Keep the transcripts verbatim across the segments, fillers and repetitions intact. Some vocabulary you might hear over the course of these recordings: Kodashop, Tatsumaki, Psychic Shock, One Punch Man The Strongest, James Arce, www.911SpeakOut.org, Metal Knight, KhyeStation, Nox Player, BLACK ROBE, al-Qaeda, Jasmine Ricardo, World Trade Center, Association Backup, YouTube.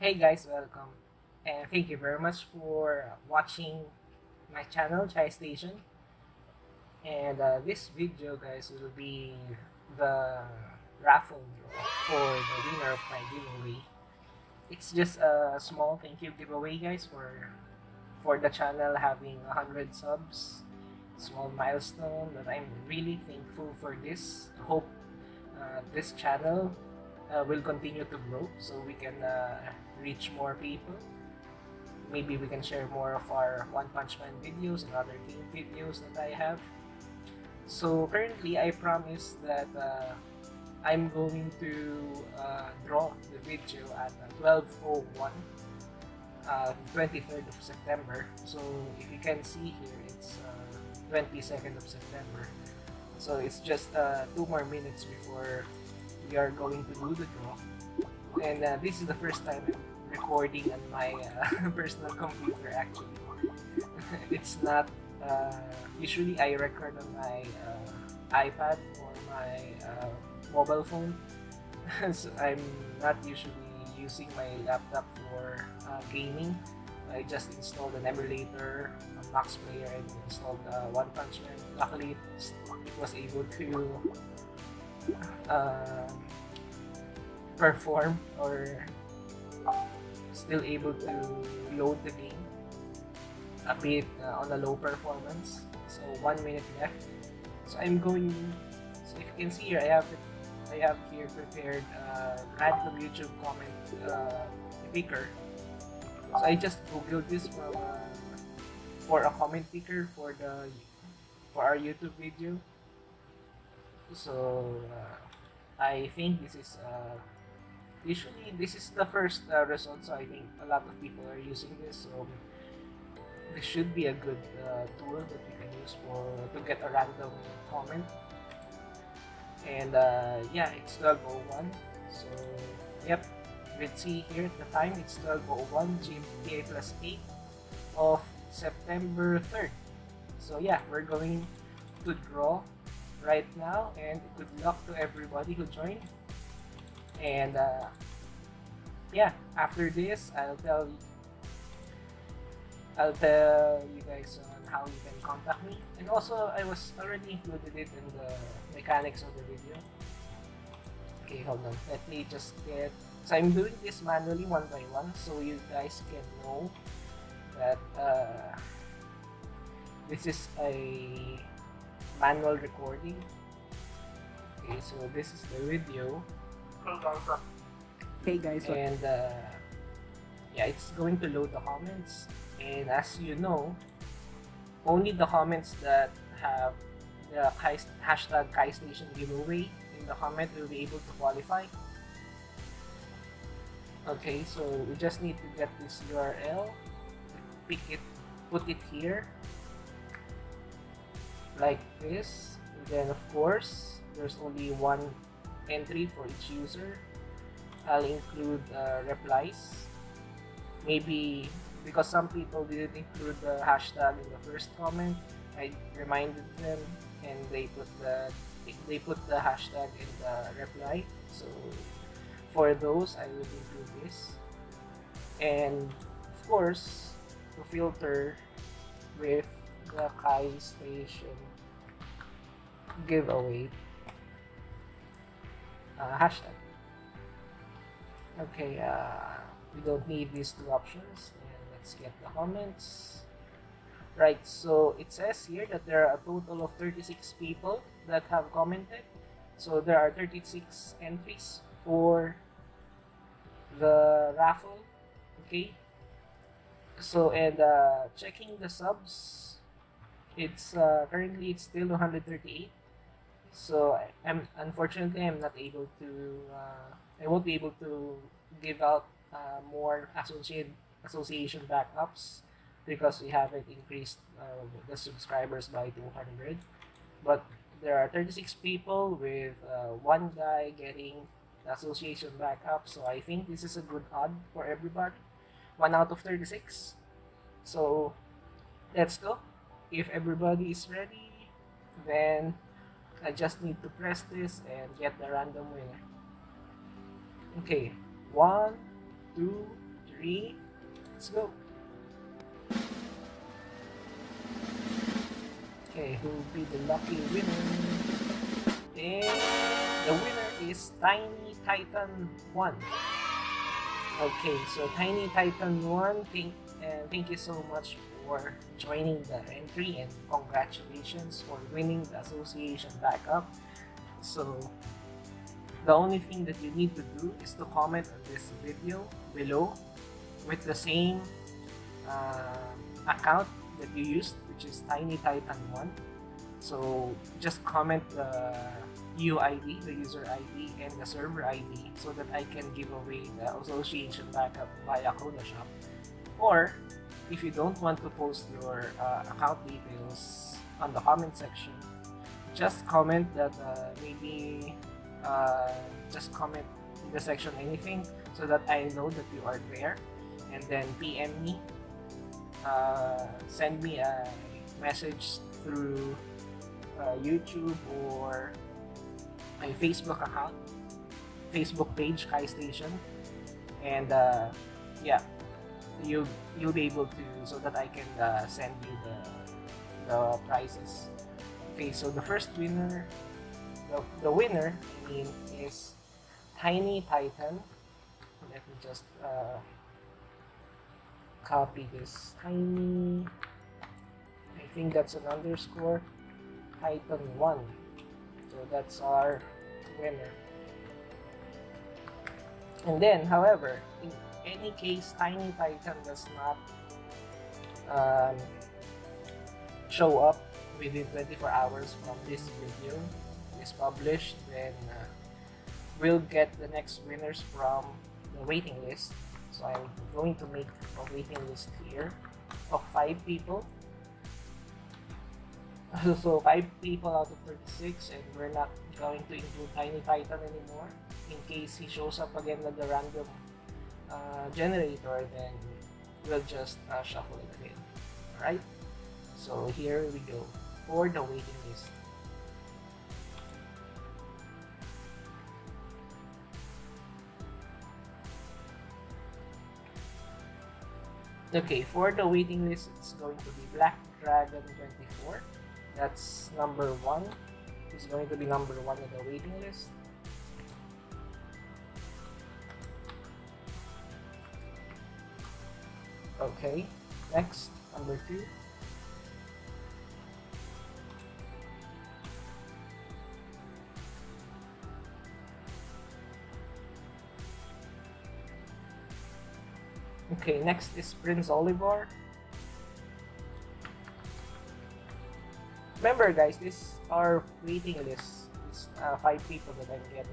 Hey guys, welcome, and thank you very much for watching my channel KhyeStation. And uh, this video, guys, will be the raffle draw for the winner of my giveaway. It's just a small thank you giveaway, guys, for for the channel having one hundred subs. Small milestone, but I'm really thankful for this. Hope uh, this channel Uh, will continue to grow so we can uh, reach more people. Maybe we can share more of our One Punch Man videos and other game videos that I have. So currently I promise that uh, I'm going to uh, draw the video at twelve oh one, uh, twenty-third of September. So if you can see here, it's uh, twenty-second of September. So it's just uh, two more minutes before we are going to do the draw, and uh, this is the first time I'm recording on my uh, personal computer. Actually, it's not. Uh, usually, I record on my uh, iPad or my uh, mobile phone, so I'm not usually using my laptop for uh, gaming. I just installed an emulator, a Nox Player, and installed uh, One Punch Man. Luckily, it was able to Uh, perform or still able to load the game a bit uh, on a low performance. So one minute left. So I'm going. So if you can see here, I have I have here prepared uh, random YouTube comment uh, picker. So I just googled this from uh, for a comment picker for the for our YouTube video. So uh, I think this is uh, usually this is the first uh, result, so I think a lot of people are using this, so this should be a good uh, tool that we can use for to get a random comment. And uh, yeah, it's twelve oh one, so yep, let's see here at the time. It's twelve oh one G M T plus eight of September third. So yeah, we're going to draw right now, and good luck to everybody who joined. And uh, yeah, after this I'll tell you, I'll tell you guys on how you can contact me, and also I was already included it in the mechanics of the video. Okay, hold on, let me just get, so I'm doing this manually one by one so you guys can know that uh, this is a manual recording. Okay, so this is the video. Hey guys, hey guys. And uh, yeah, it's going to load the comments, and as you know, only the comments that have the hashtag KhyeStation giveaway in the comment will be able to qualify. Okay, so we just need to get this U R L, pick it, put it here like this, and then of course there's only one entry for each user. I'll include uh, replies, maybe because some people didn't include the hashtag in the first comment. I reminded them and they put the they put the hashtag in the reply, so for those I will include this. And of course to filter with the KhyeStation giveaway uh, hashtag. Okay, uh, we don't need these two options, and let's get the comments. Right, so it says here that there are a total of thirty-six people that have commented, so there are thirty-six entries for the raffle. Okay, so and uh, checking the subs, it's uh, currently it's still one hundred thirty-eight, so I'm unfortunately I'm not able to uh, I won't be able to give out uh, more associate association backups because we haven't increased uh, the subscribers by two hundred. But there are thirty-six people with uh, one guy getting the association backup, so I think this is a good odd for everybody. One out of thirty-six. So let's go. If everybody is ready, then I just need to press this and get the random winner. Okay, one, two, three, let's go. Okay, who will be the lucky winner? And the winner is Tiny Titan one. Okay, so Tiny Titan one, thank, uh, thank you so much for joining the entry and congratulations for winning the Association Backup. So the only thing that you need to do is to comment on this video below with the same uh, account that you used, which is Tiny Titan one. So just comment the U I D, the user I D, and the server I D so that I can give away the Association Backup via Kodashop. Or if you don't want to post your uh, account details on the comment section, just comment that uh, maybe uh, just comment in the section anything so that I know that you are there, and then P M me, uh, send me a message through uh, YouTube or my Facebook account, Facebook page, KhyeStation, and uh, yeah, you you'll be able to, so that I can uh, send you the the prizes. Okay, so the first winner, the the winner I mean, is Tiny Titan. Let me just uh, copy this. Tiny, I think that's an underscore Titan one. So that's our winner. And then, however, in any case, Tiny Titan does not um, show up within twenty-four hours from this video is published, then uh, we'll get the next winners from the waiting list. So I'm going to make a waiting list here of five people. So five people out of thirty-six, and we're not going to include Tiny Titan anymore. In case he shows up again with the random uh, generator, then we'll just uh, shuffle it again. Alright? So here we go for the waiting list. Okay, for the waiting list, it's going to be Black Dragon twenty-four. That's number one. It's going to be number one in the waiting list. Okay, next, number two. Okay, next is Prince Olivar. Remember guys, this our waiting list is uh, five people that I'm getting.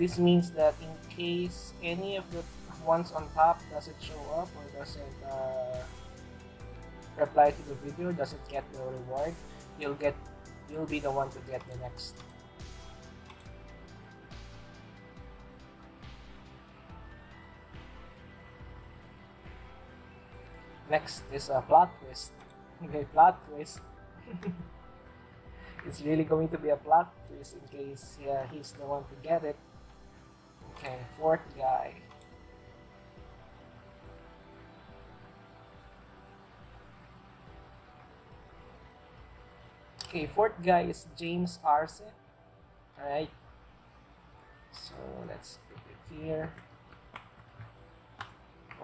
This means that in case any of the ones on top doesn't show up or doesn't uh, reply to the video, doesn't get the reward, you'll get you'll be the one to get the next. Next is a plot twist. Okay, plot twist. It's really going to be a plot twist in case yeah, he's the one to get it. Okay, fourth guy. Okay, fourth guy is James Arce. Alright. So let's put it here.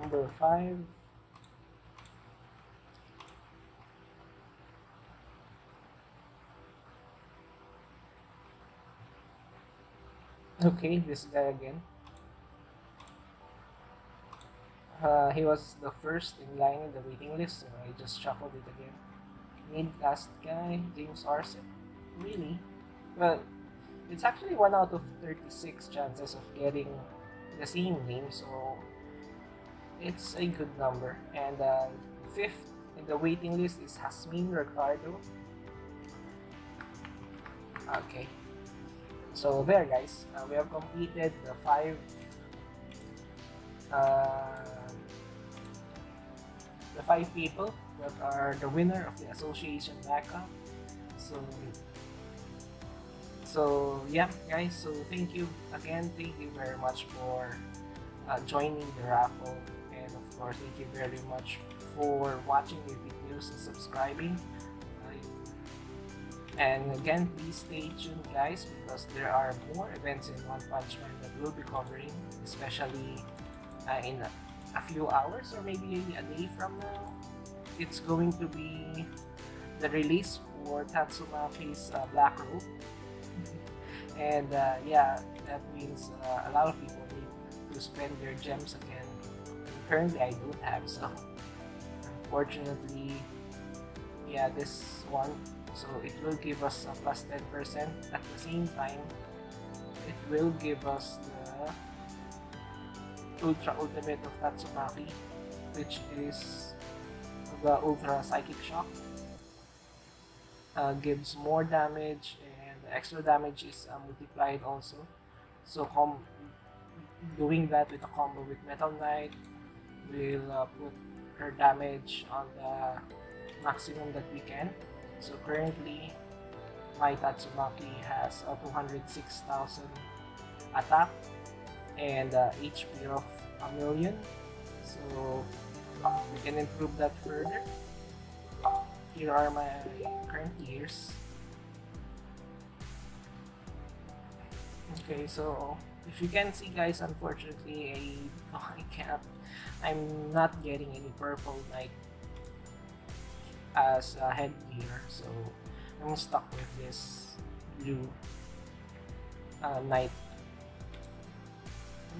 Number five. Okay, this guy again. Uh, he was the first in line in the waiting list, so I just shuffled it again. Mid last guy, James Arce. Really? Well, it's actually one out of thirty-six chances of getting the same name, so it's a good number. And uh, fifth in the waiting list is Jasmine Ricardo. Okay. So there guys, uh, we have completed the five uh, the five people that are the winner of the Association Backup. So so yeah guys, so thank you again, thank you very much for uh, joining the raffle. And of course, thank you very much for watching my videos and subscribing. And again, please stay tuned, guys, because there are more events in One Punch Man that we'll be covering, especially uh, in a, a few hours or maybe a day from now. It's going to be the release for Tatsumaki's uh, BLACK ROBE. And uh, yeah, that means uh, a lot of people need to spend their gems again. And currently, I don't have, so unfortunately, yeah, this one. So it will give us a plus ten percent. At the same time, it will give us the Ultra Ultimate of Tatsumaki, which is the Ultra Psychic Shock. Uh, gives more damage, and extra damage is uh, multiplied also. So com doing that with a combo with Metal Knight will uh, put her damage on the maximum that we can. So currently, my Tatsumaki has a two hundred six thousand attack and uh, H P of a million. So uh, we can improve that further. Here are my current tiers. Okay, so if you can see, guys, unfortunately, I, oh, I can't. I'm not getting any purple like. as a headgear, so I'm stuck with this blue uh, knight.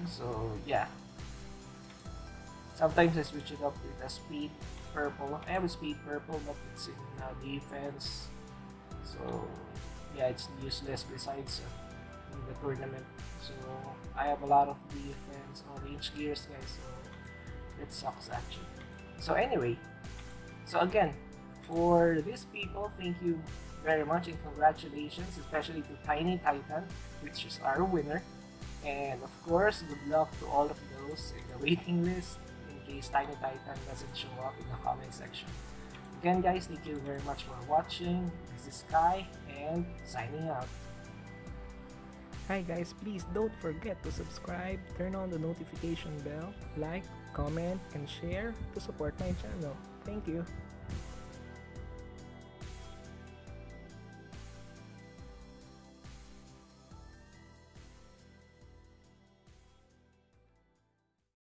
So yeah, sometimes I switch it up with a speed purple. I have a speed purple, but it's in uh, defense, so yeah, it's useless besides uh, in the tournament. So I have a lot of defense orange gears, guys, so it sucks actually. So anyway, so again, for these people, thank you very much and congratulations, especially to Tiny Titan, which is our winner. And of course, good luck to all of those in the waiting list in case Tiny Titan doesn't show up in the comment section. Again, guys, thank you very much for watching. This is Kai and signing out. Hi guys, please don't forget to subscribe, turn on the notification bell, like, comment, and share to support my channel. Thank you.